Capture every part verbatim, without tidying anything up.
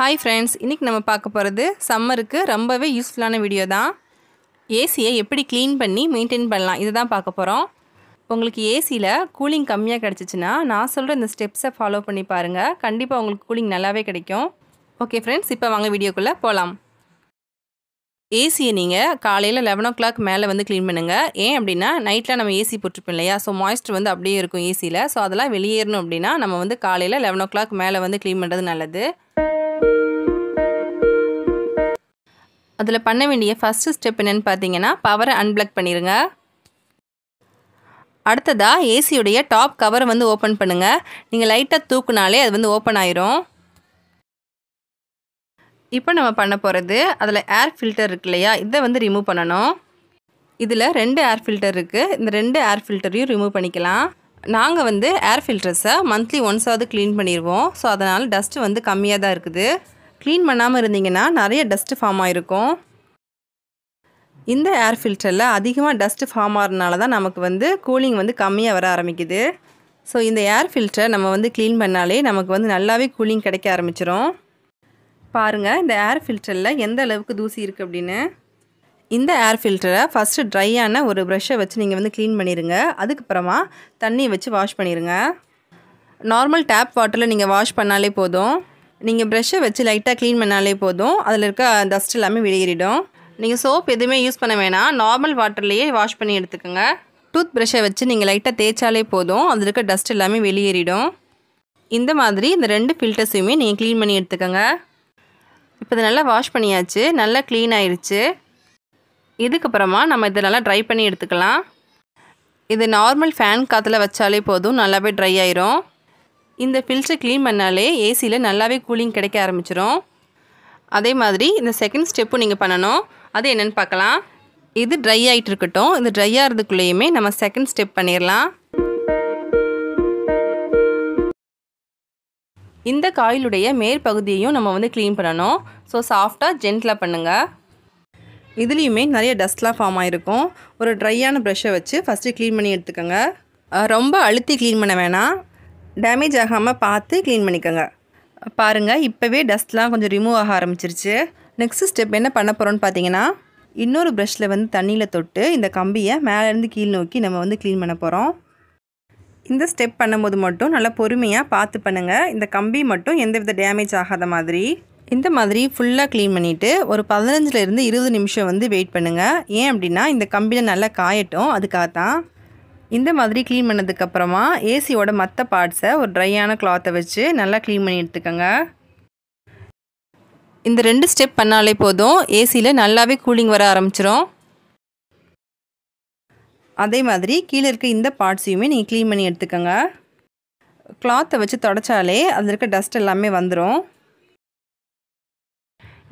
Hi friends, இன்னைக்கு நம்ம பார்க்க போறது சம்மருக்கு ரொம்பவே யூஸ்ஃபுல்லான வீடியோ தான். ஏசியை எப்படி க்ளீன் பண்ணி மெயின்டைன் பண்ணலாம் இத தான் பார்க்க போறோம். உங்களுக்கு ஏசில கூலிங் கம்மியா கிடைச்சிச்சுனா நான் சொல்ற இந்த ஸ்டெப்ஸை ஃபாலோ பண்ணி பாருங்க. கண்டிப்பா உங்களுக்கு கூலிங் நல்லாவே கிடைக்கும். ஓகே फ्रेंड्स, இப்போ வாங்க வீடியோக்குள்ள போலாம். ஏசியை நீங்க காலையில eleven o'clock மேல வந்து க்ளீன் பண்ணுங்க. ஏன் அப்படினா நைட்ல நம்ம ஏசி போட்டுப்போம் இல்லையா? சோ மாய்ஸ்டர் வந்து அப்படியே இருக்கும் ஏசில. சோ அதெல்லாம் வெளியேறணும் அப்படினா நம்ம வந்து காலையில eleven o'clock மேல வந்து க்ளீன் பண்றது நல்லது. அதில் பண்ண வேண்டிய first step என்னன்னு பாத்தீங்கன்னா பவரை அன்ப்ளக் பண்ணிருங்க. அடுத்ததா ஏசி உடைய டாப் கவர் வந்து ஓபன் பண்ணுங்க. நீங்க லைட்டா தூக்குனாலே அது வந்து ஓபன் ஆயிரும். இப்போ நம்ம பண்ண போறது அதுல ஏர் ஃபில்டர் இருக்குலையா, இத வந்து ரிமூவ் பண்ணனும். இதுல ரெண்டு ஏர் ஃபில்டர் இருக்கு. இந்த ரெண்டு ஏர் ஃபில்டரையும் ரிமூவ் பண்ணிக்கலாம். நாங்க வந்து ஏர் ஃபில்டர்ஸை மந்த்லி once ஆவது க்ளீன் பண்ணிடுவோம். சோ அதனால டஸ்ட் வந்து கம்மியா தான் இருக்குது. Clean பண்ணாம இருந்தீங்கன்னா நிறைய டஸ்ட் ஃபார்ம் ஆயிருக்கும். இந்த ஏர் ஃபில்டர்ல அதிகமாக டஸ்ட் ஃபார்ம் ஆறனால தான் நமக்கு வந்து கூலிங் வந்து கம்மியா வர ஆரம்பிக்குது. சோ இந்த ஏர் ஃபில்டர் நம்ம வந்து க்ளீன் பண்ணாலே நமக்கு வந்து நல்லாவே கூலிங் கிடைக்க ஆரம்பிச்சிரும். பாருங்க இந்த ஏர் ஃபில்டர்ல எந்த அளவுக்கு தூசி இருக்கு அப்படினு. இந்த ஏர் ஃபில்டரை ஃபர்ஸ்ட் dry ஆன ஒரு பிரஷை வச்சு நீங்க வந்து க்ளீன் பண்ணிருங்க. அதுக்கு அப்புறமா தண்ணி வச்சு வாஷ் பண்ணிருங்க. நார்மல் டேப் வாட்டர்ல நீங்க வாஷ் பண்ணாலே போதும். நீங்க பிரஷை வச்சு லைட்டா க்ளீன் பண்ணாலே போதும். அதுல இருக்க டஸ்ட் எல்லாமே வெளியேறிடும். நீங்க சோப் எதுமே யூஸ் பண்ண வேணாம். நார்மல் வாட்டர்லயே வாஷ் பண்ணி எடுத்துக்கங்க. டூத் பிரஷை வச்சு நீங்க லைட்டா தேய்ச்சாலே போதும். அதுல இருக்க டஸ்ட் எல்லாமே வெளியேறிடும். இந்த மாதிரி இந்த ரெண்டு ஃபில்டர்ஸுமே நீங்க க்ளீன் பண்ணி எடுத்துக்கங்க. இப்போ இத நல்லா வாஷ் பண்ணியாச்சு. நல்லா க்ளீன் ஆயிருச்சு. இதுக்கு அப்புறமா நம்ம இத நல்லா dry பண்ணி எடுத்துக்கலாம். இது நார்மல் ஃபேன் காத்துல வச்சாலே போதும் நல்லாவே dry ஆயிரும். இந்த ஃபில்டர் க்ளீன் பண்ணாலே ஏசில நல்லாவே கூலிங் கிடைக்க ஆரம்பிச்சிரும். அதே மாதிரி இந்த செகண்ட் ஸ்டெப்பும் நீங்க பண்ணனும். அது என்னன்னு பார்க்கலாம். இது dry ஆயிட்டு இருக்கட்டும். இது dry ஆறதுக்குள்ளேயுமே நம்ம செகண்ட் ஸ்டெப் பண்ணிரலாம். இந்த காயிலுடைய மேற்பகுதியையும் நம்ம வந்து க்ளீன் பண்ணனும். சோ சாஃப்ட்டா ஜென்ட்லா பண்ணுங்க. இதுலயுமே நிறைய டஸ்ட்லாம் ஃபார்ம் ஆயிருக்கும். ஒரு dry ஆன பிரஷை வச்சு ஃபர்ஸ்ட் க்ளீன் பண்ணி எடுத்துக்கங்க. ரொம்ப அழுத்தி க்ளீன் பண்ண வேணாம். டேமேஜ் ஆகாம பார்த்து க்ளீன் பண்ணிக்கங்க. பாருங்க இப்பவே டஸ்ட்லாம் கொஞ்சம் ரிமூவ் ஆக ஆரம்பிச்சிருச்சு. நெக்ஸ்ட் ஸ்டெப் என்ன பண்ண போறோம்னு பாத்தீங்கன்னா இன்னொரு பிரஷ்ல வந்து தண்ணியில தொட்டு இந்த கம்பியை மேல இருந்து கீழ நோக்கி நம்ம வந்து க்ளீன் பண்ண போறோம். இந்த ஸ்டெப் பண்ணும்போது மட்டும் நல்லா பொறுமையா பார்த்து பண்ணுங்க. இந்த கம்பி மட்டும் எந்தவித டேமேஜ் ஆகாத மாதிரி இந்த மாதிரி ஃபுல்லா க்ளீன் பண்ணிட்டு ஒரு பதினைந்துல இருந்து இருபது நிமிஷம் வந்து வெயிட் பண்ணுங்க. ஏன் அப்படினா இந்த கம்பியில நல்லா காயட்டும். அதுக்காக தான் இந்த மாதிரி க்ளீன் பண்ணதுக்கு அப்புறமா ஏசியோட மற்ற பார்ட்ஸை ஒரு dry ஆன கிளாத்தை வச்சு நல்லா க்ளீன் பண்ணி எடுத்துக்கங்க. இந்த ரெண்டு ஸ்டெப் பண்ணாலே போதும் ஏசில நல்லாவே கூலிங் வர ஆரம்பிச்சிரும். அதே மாதிரி கீழ இருக்க இந்த பார்ட்ஸையுமே நீங்க க்ளீன் பண்ணி எடுத்துக்கங்க. கிளாத்தை வச்சு தொடச்சாலே அதுல இருக்க டஸ்ட் எல்லாமே வந்துரும்.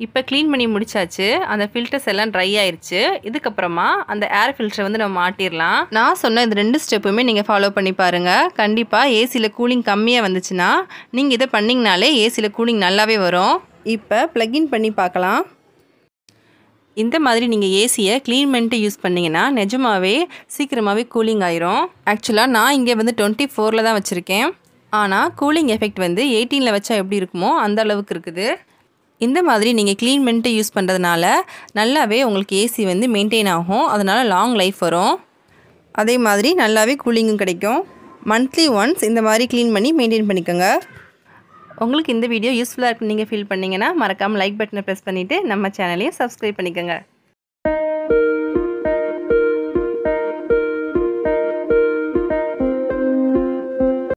இப்போ க்ளீன் பண்ணி முடிச்சாச்சு. அந்த ஃபில்டர்ஸ் எல்லாம் dry ஆயிருச்சு. இதுக்கு அப்புறமா அந்த ஏர் ஃபில்டர் வந்து நம்ம மாட்டிரலாம். நான் சொன்ன இந்த ரெண்டு ஸ்டெப்புமே நீங்க ஃபாலோ பண்ணி பாருங்க. கண்டிப்பா ஏசில கூலிங் கம்மியா வந்துச்சுனா நீங்க இத பண்ணீங்கனாலே ஏசில கூலிங் நல்லாவே வரும். இப்போ பிளக் இன் பண்ணி பார்க்கலாம். இந்த மாதிரி நீங்க ஏசியை க்ளீன் பண்ணிட்டு யூஸ் பண்ணீங்கனா நிஜமாவே சீக்கிரமாவே கூலிங் ஆயிரும். ஆக்சுவலா நான் இங்க வந்து twenty-four ல தான் வச்சிருக்கேன். ஆனா கூலிங் எஃபெக்ட் வந்து eighteen ல வச்சா எப்படி இருக்குமோ அந்த அளவுக்கு இருக்குது. இந்த மாதிரி நீங்க க்ளீன் பண்ணிட்டு யூஸ் பண்றதனால நல்லாவே உங்களுக்கு ஏசி வந்து மெயின்டெய்ன் ஆகும். அதனால லாங் லைஃப் வரும். அதே மாதிரி நல்லாவே கூலிங்கும் கிடைக்கும். மந்த்லி once இந்த மாதிரி க்ளீன் பண்ணி மெயின்டெய்ன் பண்ணிக்கங்க. உங்களுக்கு இந்த வீடியோ யூஸ்ஃபுல்லா இருக்குன்னு நீங்க ஃபீல் பண்ணீங்கனா மறக்காம லைக் பட்டனை பிரஸ் பண்ணிட்டு நம்ம சேனலையும் Subscribe பண்ணிக்கங்க.